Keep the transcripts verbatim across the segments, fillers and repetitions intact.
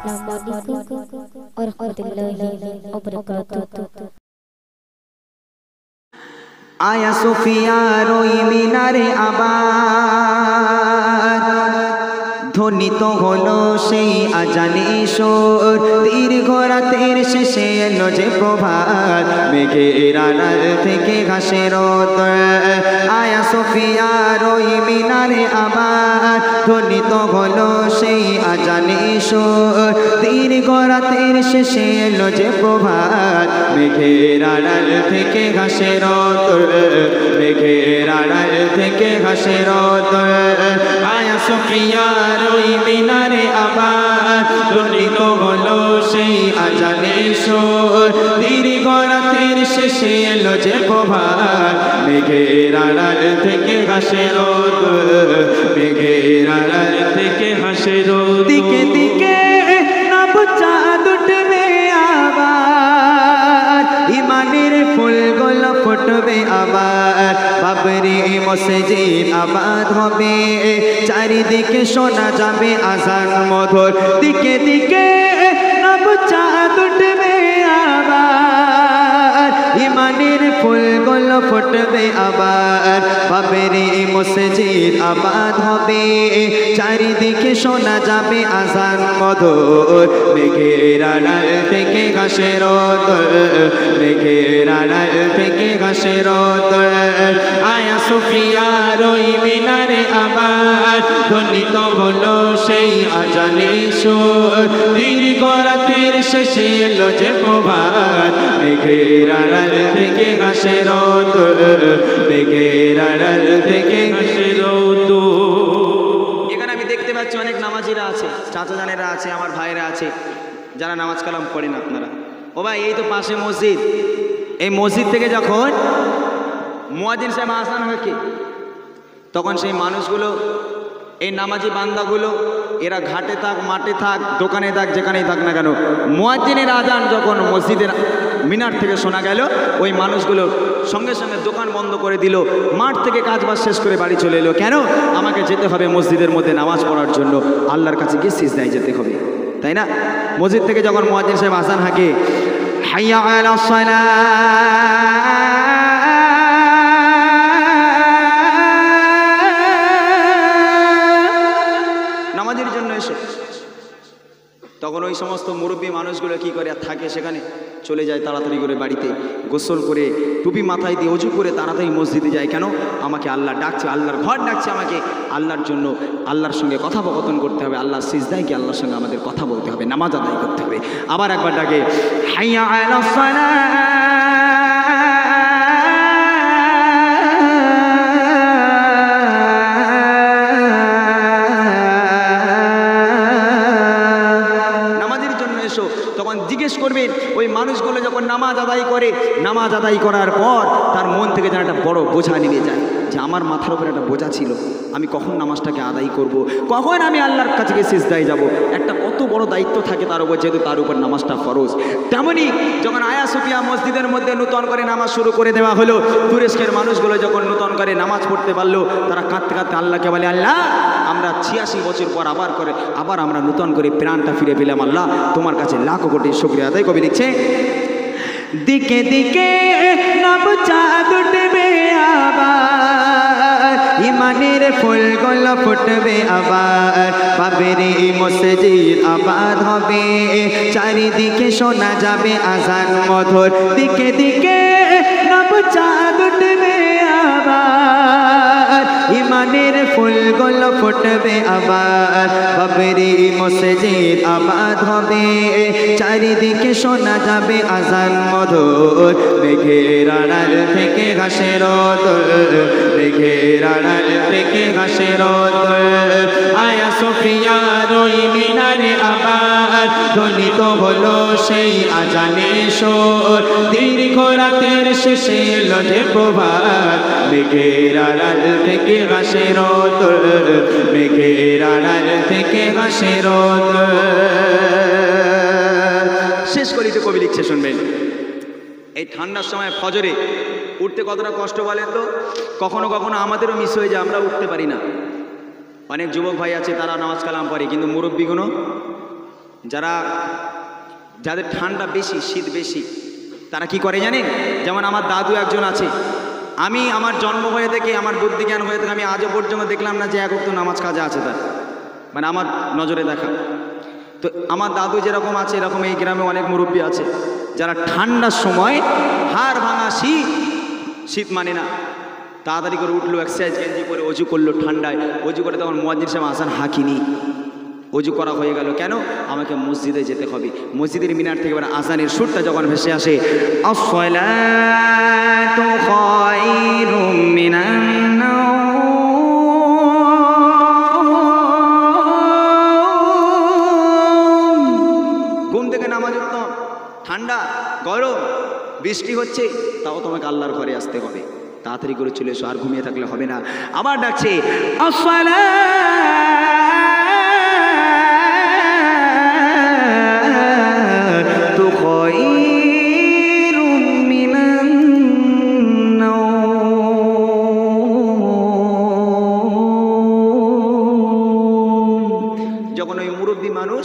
और खुद आया सूफिया रोई मीनारे आबाद ध्वनित हलो सेई आजाने सुर दीर्घ रातेर शेषे एलो जे प्रभात मेघेर आড়াল থেকে ঘাসের তলায় आया सूफिया रोई मीनारे आबाद ধ্বনিত হলো সেই আজানে সুর দীর্ঘ রাতের শেষে এলো যে প্রভাত মেঘের আড়াল থেকে ঘাসের তলায় মেঘের আড়াল থেকে ঘাসের তলায় आया सूफिया रोई मीनारे आबाद ধ্বনিত হলো সেই আজানে সুর দীর্ঘ রাতের শেষে এলো যে প্রভাত মেঘের আড়াল থেকে ঘাসের তলায় মেঘের আড়াল থেকে ঘাসের তলায় দিকে দিকে নব চাঁদ উঠবে আবার ইমানের ফুলগুলো ফুটবে আবার বাবরি মসজিদ আবাদ হবে চারিদিকে শোনা যাবে আজান মধুর দিকে দিকে নব চাঁদ উঠবে আবার ইমানের ফুলগুলো ফুটবে আবার বাবরি মসজিদ আবাদ হবে চারিদিকে শোনা যাবে আজান মধুর মেঘের আড়াল থেকে ঘাসের তলায় মেঘের আড়াল থেকে ঘাসের তলায় আয়া সুফিয়া রই মিনারে আবার ধ্বনিত হলো সেই আজানে সুর দীর্ঘ রাতের শেষে এলো যে প্রভাত মেঘের আড়াল থেকে ঘাসের তলায় মেঘের আড়াল থেকে ঘাসের তলায় अनेक नामाजीरा आछे चाचा जानेरा आछे आमार भाईरा आछे जारा नामाज कलाम पढ़ेन आपनारा ओ भाई एई तो पाशे मस्जिद एई मस्जिद थेके जखन मुआज्जिन साहेब आसान हय कि तखन सेई मानुषगुलो एई नामाजी बांदागुलो एरा घाटे थाक माठे थाक दोकाने थाक जेखानेई थाक ना केन मुआज्जिनेर आजान जखन मस्जिदेर মিনার থেকে শোনা গেল ওই মানুষগুলো সঙ্গে সঙ্গে দোকান বন্ধ করে দিল মাঠ থেকে কাজবাজ শেষ করে বাড়ি চলে এলো কেন আমাকে যেতে হবে মসজিদের মধ্যে নামাজ পড়ার জন্য আল্লাহর কাছে গিয়ে সিজদায় যেতে হবে তাই না মসজিদ থেকে যখন মুয়াজ্জিন সাহেব আযান হাঁকে হাইয়া আলাস সালাত নামাজের জন্য এসে তখন ওই সমস্ত মুরব্বী মানুষগুলো কি করে আর থাকে সেখানে चले जाए ताड़ाताड़ी करे बाड़ीते गोसल करे टुपी माथाय दिए उजू करे ताड़ाताड़ी मस्जिदे जाए केन आमाके आल्लाह डाकछे आल्लाहर घर डाकछे आमाके आल्लाहर जोन्नो आल्लाहर संगे कथापकथन करते होबे आल्लाह सिजदाय कि आल्लाहर संगे आमादेर कथा बोलते होबे नामाज आदाय करते होबे आबार एकबार डाके हाय्या आलास सालात नामाजेर जोन्नो एसो तखन जिज्ञेस करबेन ওই মানুষগুলো যখন নামাজ আদায় করে নামাজ আদায় করার পর তার মন থেকে যেন একটা বড় বোঝা নিয়ে যায় যে আমার মাথার উপরে একটা বোঝা ছিল আমি কখন নামাজটাকে আদায় করব কখন আমি আল্লাহর কাছে গিয়ে সিজদায় যাব একটা কত বড় দায়িত্ব থাকে তার উপর যেহেতু তার উপর নামাজটা ফরজ তেমনি যখন আয়া সুফিয়া মসজিদের মধ্যে নূতন করে নামাজ শুরু করে দেওয়া হলো তুরস্কের মানুষগুলো যখন নূতন করে নামাজ পড়তে পারলো তারা কাঁদতে কাঁদতে আল্লাহকে বলে আল্লাহ আমরা ছিয়াশি বছর পর আবার করে আবার আমরা নূতন করে প্রাণটা ফিরে পেলাম আল্লাহ তোমার কাছে লাখো কোটি শুকরিয়া আদায় কবি লিখছে দিকে দিকে নব চাঁদ উঠবে আবার ইমানের ফুলগুলো ফুটবে আবার বাবেরি মসজিদ আবাদ হবে চারিদিকে শোনা যাবে আজান মধুর দিকে দিকে নব চাঁদ উঠবে আবার ইমানের ফুলগুলো ফুটবে আবার বাবেরি মসজিদ আবাদ হবে চারিদিকে শোনা যাবে আজান মধুর মেঘের আড়াল থেকে ঘাসের তলায় মেঘের আড়াল থেকে ঘাসের তলায় আয়া সুফিয়া রই মিনারে আবার ধ্বনিত হলো সেই আজানে সুর দীর্ঘ রাতের শেষে এলো যে প্রভাত মেঘের আড়াল থেকে ঘাসের তলায় মেঘের আড়াল থেকে ঘাসের তলায় শেষ কলিতে কবি লিখছে শুনবেন এই ঠান্ডার সময় ফজরে উঠতে কতটা কষ্ট বলেন তো কখনো কখনো আমাদেরও মিস হয়ে যায় আমরা উঠতে পারি না অনেক যুবক ভাই আছে তারা নামাজ কালাম পড়ে কিন্তু মুরব্বীগুলো যারা যাদের ঠান্ডা বেশি শীত বেশি তারা কি করে জানেন? যেমন আমার দাদু একজন আছে, আমি আমার জন্ম হয়ে থেকে আমার বুদ্ধিজ্ঞান হয়ে থেকে আমি আজও পর্যন্ত দেখলাম না যে এক ওয়াক্ত নামাজ কাজা আছে তার, মানে আমার নজরে দেখা। তো আমার দাদু যেরকম আছে এরকম এই গ্রামে অনেক মুরব্বী আছে যারা ঠান্ডার সময় হাড় ভাঙা শীত শীত মানে না, তাড়াতাড়ি করে উঠলো, এক্সারসাইজ গেঞ্জি করে অজু করলো, ঠান্ডায় অজু করে তখন মুয়াজ্জিন সাহেব আসান হাকিনি, অজু করা হয়ে গেল, কেন আমাকে মসজিদে যেতে হবে। মসজিদের মিনার থেকে মানে আসানের সুরটা যখন ভেসে আসে আসসালাতু খায়রুম মিনান নাওম, ঘুম থেকে নামাজ উঠতাম, ঠান্ডা গরম বৃষ্টি হচ্ছে তাও তোমাকে আল্লাহর ঘরে আসতে হবে, তাড়াতাড়ি করে চলে এসো, আর ঘুমিয়ে থাকলে হবে না। আবার ডাকছে আসসালাতু খায়রুম মিনান নাওম, যখন ওই মুরব্বী মানুষ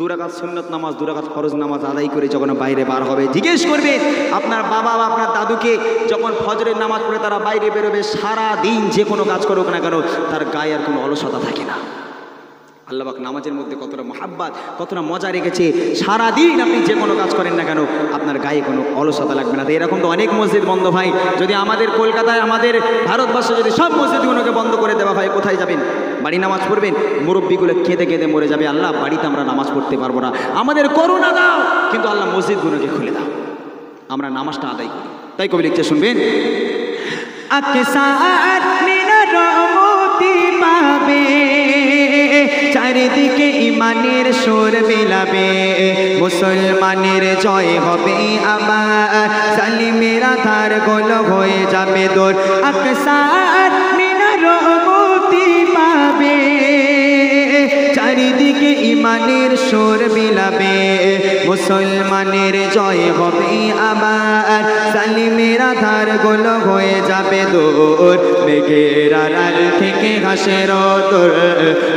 দুরাকাত সুন্নত নামাজ দুরাকাত ফরজ নামাজ আদায় করে যখন বাইরে বার হবে, জিজ্ঞেস করবে আপনার বাবা বা আপনার দাদুকে যখন ফজরের নামাজ পড়ে তারা বাইরে বেরোবে, সারাদিন যে কোনো কাজ করুক না কেন তার গায়ে আর কোনো অলসতা থাকে না। আল্লাহ পাক নামাজের মধ্যে কতটা মহাব্বত কতটা মজা রেখেছে, সারাদিন আপনি যে কোনো কাজ করেন না কেন আপনার গায়ে কোনো অলসতা লাগবে না। তো এরকম তো অনেক মসজিদ বন্ধ ভাই, যদি আমাদের কলকাতায় আমাদের ভারতবর্ষে যদি সব মসজিদগুলোকে বন্ধ করে দেওয়া ভাই, কোথায় যাবেন? বাড়ি নামাজ পড়বেন? মুরব্বীগুলো কেঁদে কেঁদে মরে যাবে, আল্লাহ বাড়িতে আমরা নামাজ পড়তে পারবো না, আমাদের করুণা দাও, কিন্তু আল্লাহ মসজিদগুলোকে খুলে দাও, আমরা নামাজটা আদায় করি। তাই কবি লিখতে শুনবেন চারিদিকে ইমানের সুর মিলাবে, মুসলমানের জয় হবে আমার, সালিমের আধার গোল হয়ে যাবে দোর, আকসার মিনার মুক্তি পাবে, চারিদিকে ইমানের সুর মিলাবে, মুসলমানের জয় হবে আমার, সালিমের আধার গোল হয়ে যাবে দোর, মেঘের আড়াল থেকে হাসের তোর,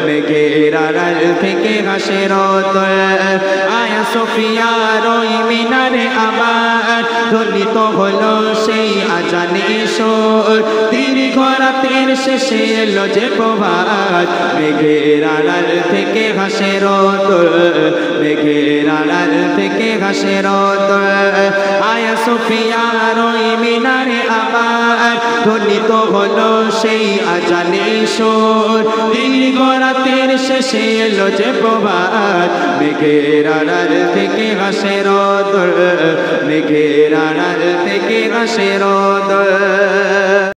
মেঘের আড়াল থেকে হাসের তোর, আয়া সোফিয়ার ওই মিনারে আবার ধ্বনিত হলো সেই আজানে সুর, দীর্ঘ রাতের শেষে এলো যে প্রভাত, মেঘের আড়াল থেকে হাসের তোর, মেঘের আড়াল থেকে হাসের তোর, আয়া সোফিয়ার ওই মিনারে আবার ধ্বনিত হলো সেই আজানে সুর, দীর্ঘ রাতের শেষে এলো যে প্রভাত, মেঘের আড়াল থেকে হাসের তোর, মেঘের আড়াল থেকে হাসের তোর।